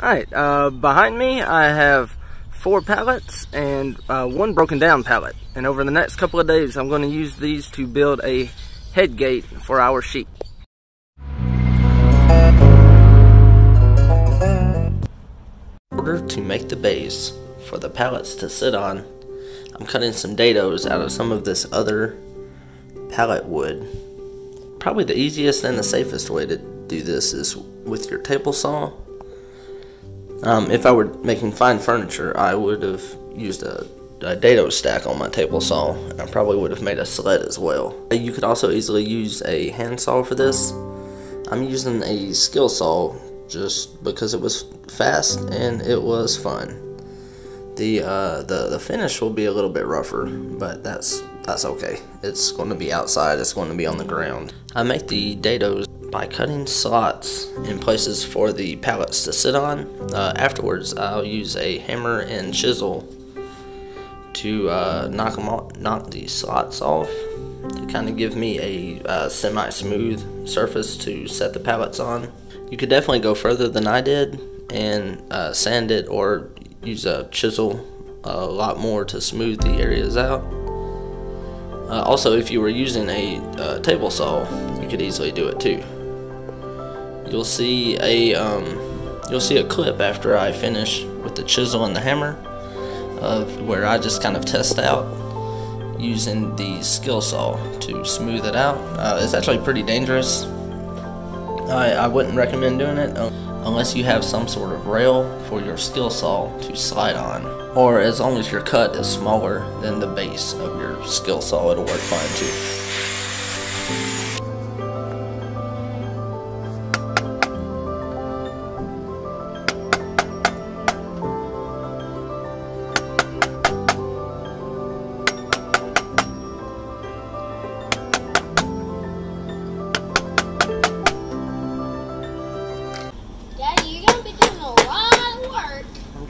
Alright, behind me I have 4 pallets and 1 broken down pallet. And over the next couple of days I'm going to use these to build a head gate for our sheep. In order to make the base for the pallets to sit on, I'm cutting some dados out of some of this other pallet wood. Probably the easiest and the safest way to do this is with your table saw. If I were making fine furniture, I would have used a dado stack on my table saw, and I probably would have made a sled as well. You could also easily use a hand saw for this. I'm using a skill saw just because it was fast and it was fun. The finish will be a little bit rougher, but that's okay. It's going to be outside, it's going to be on the ground. I make the dados by cutting slots in places for the pallets to sit on. Afterwards, I'll use a hammer and chisel to knock these slots off to kind of give me a semi-smooth surface to set the pallets on. You could definitely go further than I did and sand it or use a chisel a lot more to smooth the areas out. Also, if you were using a table saw, you could easily do it too. You'll see a clip after I finish with the chisel and the hammer of where I just kind of test out using the skill saw to smooth it out. It's actually pretty dangerous. I wouldn't recommend doing it unless you have some sort of rail for your skill saw to slide on, or as long as your cut is smaller than the base of your skill saw, it'll work fine too.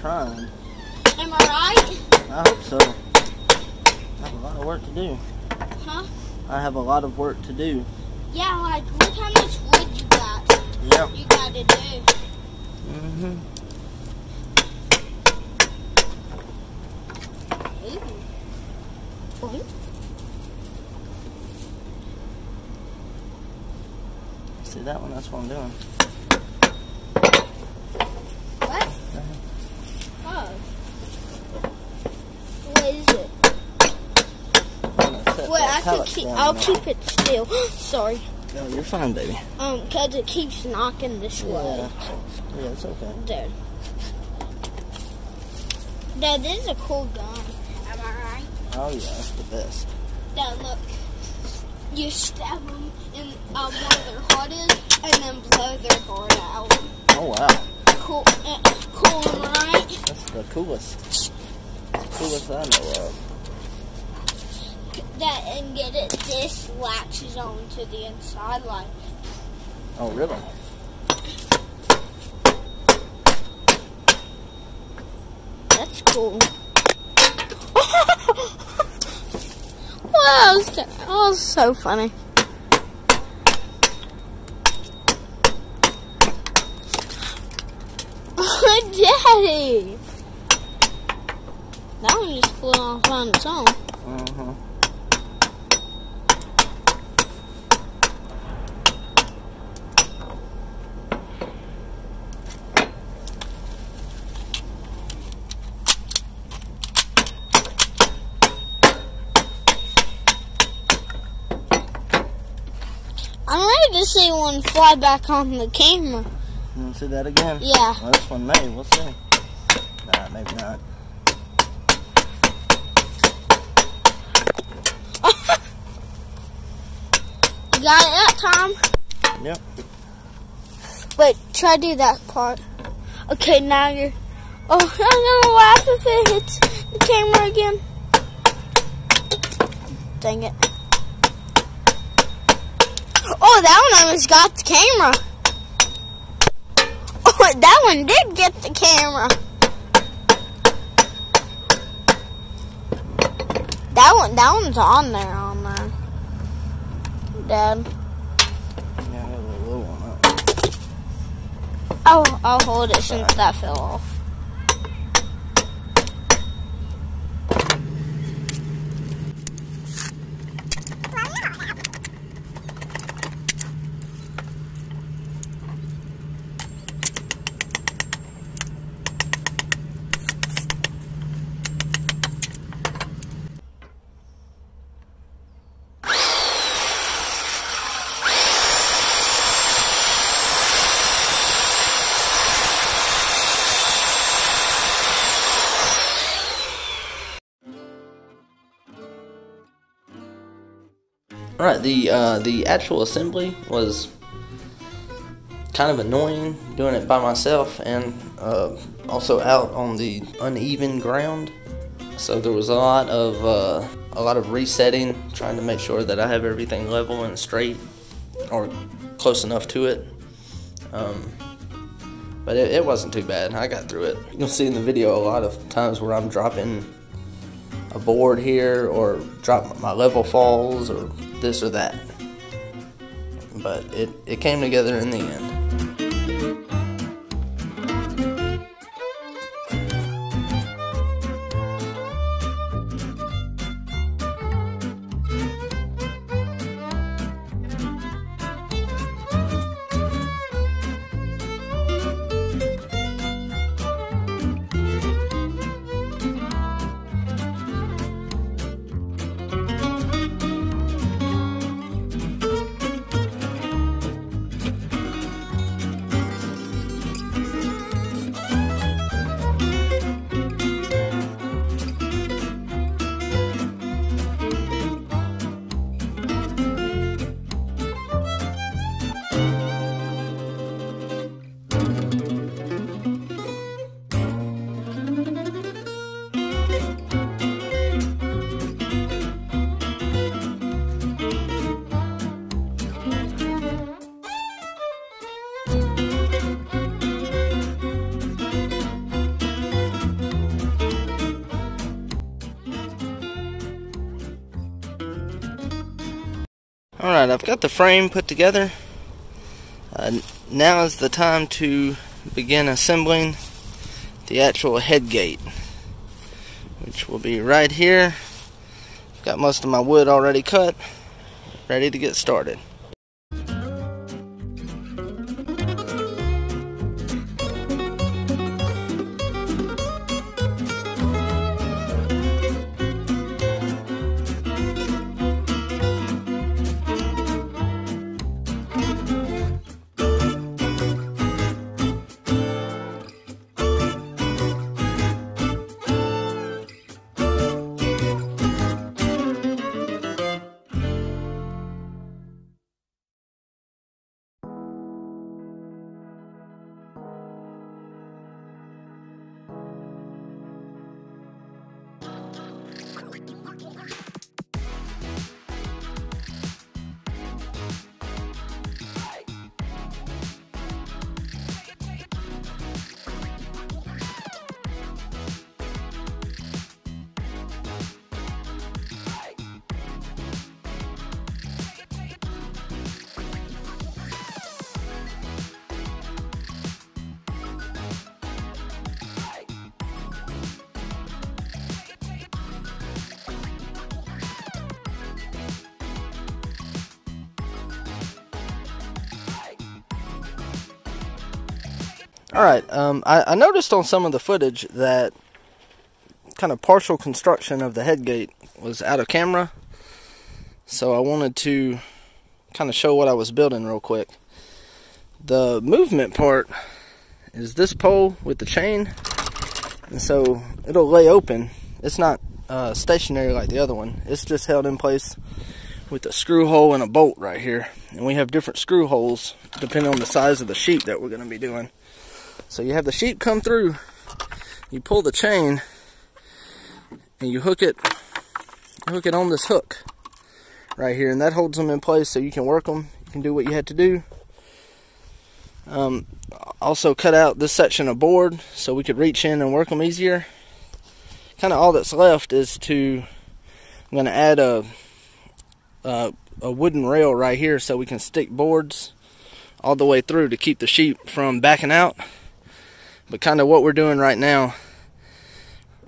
Trying. Am I right? I hope so. I have a lot of work to do. Huh? I have a lot of work to do. Yeah, like look how much wood you got. Yep. You got to do. Mm-hmm. See that one? That's what I'm doing. I'll keep it still. Sorry. No, you're fine, baby. Cause it keeps knocking this way. Yeah, it's okay. Dad, this is a cool gun. Am I right? Oh yeah, it's the best. Dad, look. You stab them in where their heart is, and then blow their heart out. Oh wow. Cool. Cool, right? That's the coolest. I know of. That and get it, this latches on to the inside like. Oh, really? That's cool. Wow, that was so funny. Daddy! That one just flew off on its own. Uh-huh. To see one fly back on the camera. You want to see that again? Yeah. Well, this one may. We'll see. Nah, maybe not. You got it that time? Yep. Wait, try to do that part. Okay, now you're... Oh, I'm going to laugh if it hits the camera again. Dang it. Oh, that one almost got the camera. Oh, that one did get the camera. That one's on there. Dad. Yeah, there's a little one up. Oh, I'll hold it since that fell off. Alright, the actual assembly was kind of annoying doing it by myself, and also out on the uneven ground. So there was a lot of resetting, trying to make sure that I have everything level and straight or close enough to it. But it wasn't too bad. I got through it. You'll see in the video a lot of times where I'm dropping a board here or drop my level falls or this or that, but it came together in the end. Alright, I've got the frame put together. Now is the time to begin assembling the actual head gate, which will be right here. I've got most of my wood already cut, ready to get started. Alright, I noticed on some of the footage that kind of partial construction of the head gate was out of camera, so I wanted to kind of show what I was building real quick. The movement part is this pole with the chain, and so it'll lay open. It's not stationary like the other one. It's just held in place with a screw hole and a bolt right here, and we have different screw holes depending on the size of the sheep that we're going to be doing. So you have the sheep come through, you pull the chain, and you hook it on this hook right here, and that holds them in place so you can work them, you can do what you had to do. Also cut out this section of board so we could reach in and work them easier. Kind of all that's left is I'm going to add a wooden rail right here so we can stick boards all the way through to keep the sheep from backing out. But kind of what we're doing right now,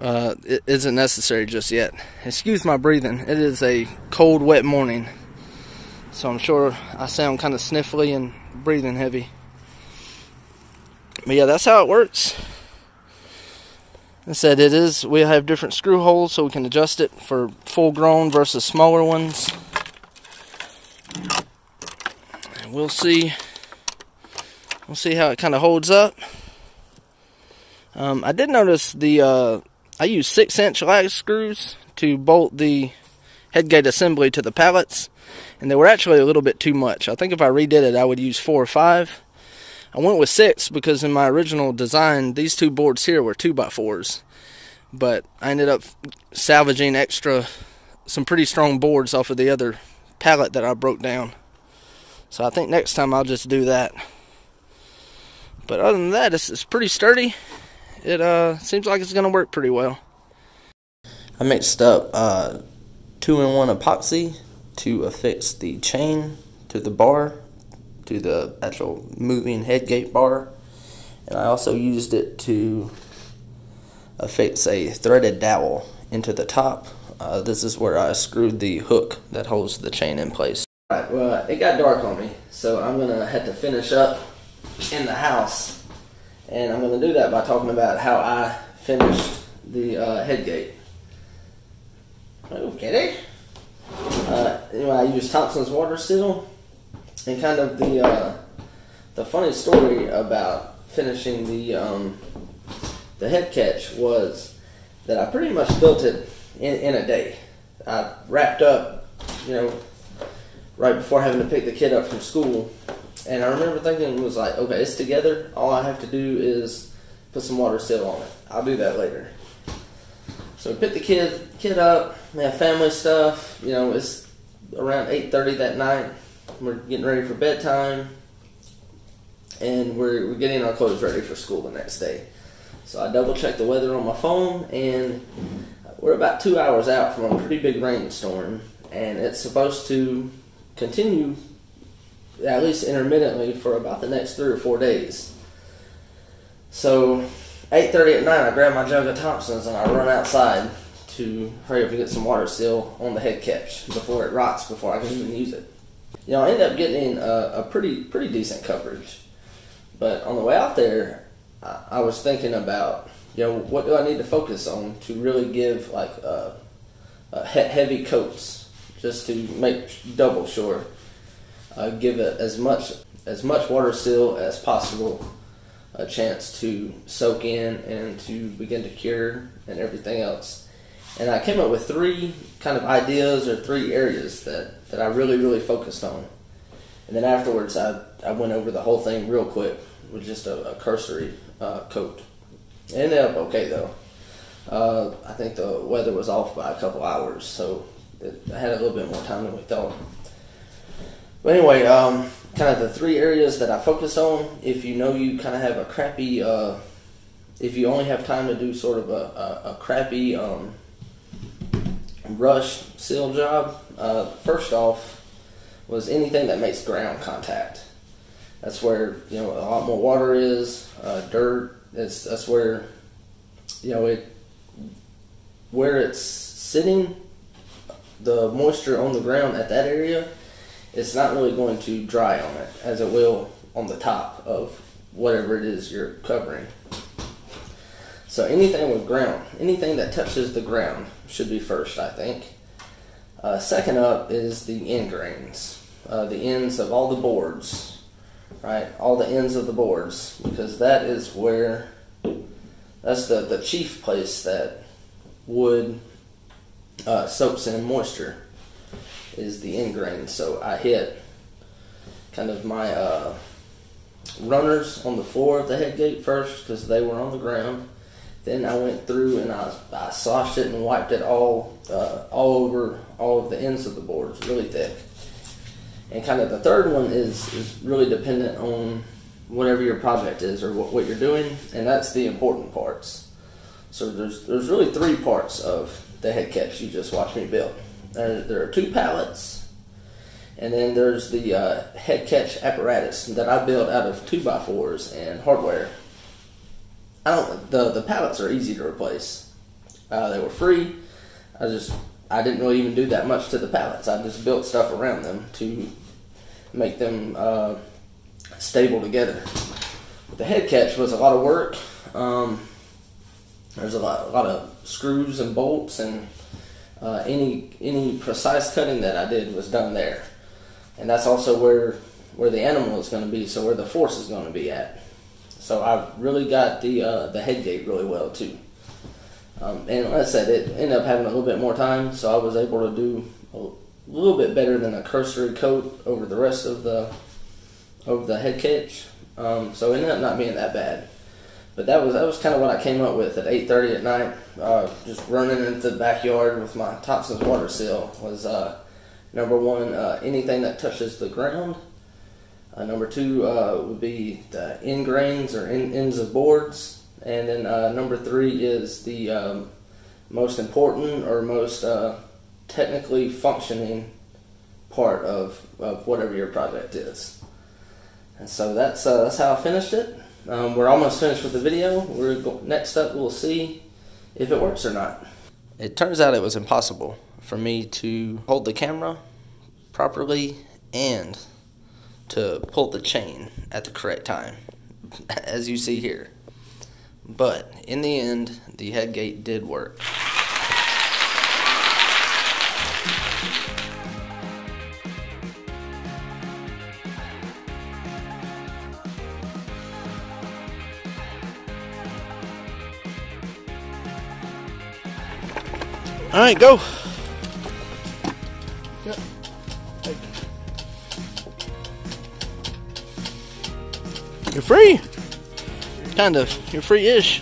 it isn't necessary just yet. Excuse my breathing. It is a cold, wet morning, so I'm sure I sound kind of sniffly and breathing heavy. But yeah, that's how it works. I said it is. We have different screw holes, so we can adjust it for full-grown versus smaller ones. And we'll see. We'll see how it kind of holds up. I did notice the I used 6-inch lag screws to bolt the headgate assembly to the pallets, and they were actually a little bit too much. I think if I redid it, I would use 4 or 5. I went with 6 because in my original design, these two boards here were 2x4s, but I ended up salvaging some pretty strong boards off of the other pallet that I broke down. So I think next time I'll just do that. But other than that, it's pretty sturdy. It seems like it's going to work pretty well. I mixed up 2-in-1 epoxy to affix the chain to the bar, to the actual moving headgate bar. And I also used it to affix a threaded dowel into the top. This is where I screwed the hook that holds the chain in place. Alright, well, it got dark on me, so I'm going to have to finish up in the house. And I'm going to do that by talking about how I finished the headgate. Okay. Anyway, I used Thompson's water sizzle. And kind of the funny story about finishing the head catch was that I pretty much built it in a day. I wrapped up, you know, right before having to pick the kid up from school. And I remember thinking, it was like, okay, it's together. All I have to do is put some water seal on it. I'll do that later. So we picked the kid up. We have family stuff. You know, it's around 8:30 that night. We're getting ready for bedtime, and we're getting our clothes ready for school the next day. So I double-checked the weather on my phone, and we're about 2 hours out from a pretty big rainstorm, and it's supposed to continue at least intermittently for about the next 3 or 4 days. So 8:30 at night, I grab my jug of Thompson's, and I run outside to hurry up and get some water seal on the head catch before it rots, before I can even use it. You know, I ended up getting a pretty decent coverage. But on the way out there, I was thinking about, you know, what do I need to focus on to really give, like, heavy coats, just to make double sure. Give it as much water seal as possible a chance to soak in and to begin to cure and everything else. And I came up with 3 kind of ideas or 3 areas that I really focused on. And then afterwards, I went over the whole thing real quick with just a cursory coat. It ended up okay, though. I think the weather was off by a couple hours, so I had a little bit more time than we thought. But anyway, kind of the 3 areas that I focused on, if you know you kind of have a crappy, if you only have time to do sort of a crappy rush seal job, first off was anything that makes ground contact. That's where, you know, a lot more water is, dirt. That's where, you know, where it's sitting, the moisture on the ground at that area, it's not really going to dry on it as it will on the top of whatever it is you're covering. So anything with ground, anything that touches the ground should be first, I think. Second up is the end grains, the ends of all the boards, right? All the ends of the boards, because that is where, that's the chief place that wood soaks in moisture, is the end grain. So I hit kind of my runners on the floor of the headgate first because they were on the ground. Then I went through and I sloshed it and wiped it all over all of the ends of the boards, really thick. And kind of the third one is really dependent on whatever your project is or what you're doing, and that's the important parts. So there's really 3 parts of the head catch you just watched me build. There are 2 pallets, And then there's the head catch apparatus that I built out of 2x4s and hardware. The pallets are easy to replace. They were free. I didn't really even do that much to the pallets. I just built stuff around them to make them stable together. But the head catch was a lot of work. There's a lot of screws and bolts, and any precise cutting that I did was done there. And that's also where the animal is going to be, so where the force is going to be at. So I really got the head gate really well too. And like I said, it ended up having a little bit more time, so I was able to do a little bit better than a cursory coat over the rest of the head catch. So it ended up not being that bad. But that was kind of what I came up with at 8:30 at night, just running into the backyard with my Thompson's water seal was number 1, anything that touches the ground. Number 2 would be the end grains or ends of boards. And then number 3 is the most important or most technically functioning part of whatever your project is. And so that's how I finished it. We're almost finished with the video. Next up, we'll see if it works or not. It turns out it was impossible for me to hold the camera properly and to pull the chain at the correct time, as you see here. But in the end, the head gate did work. All right, go. Yep. You're free. Kind of. You're free-ish.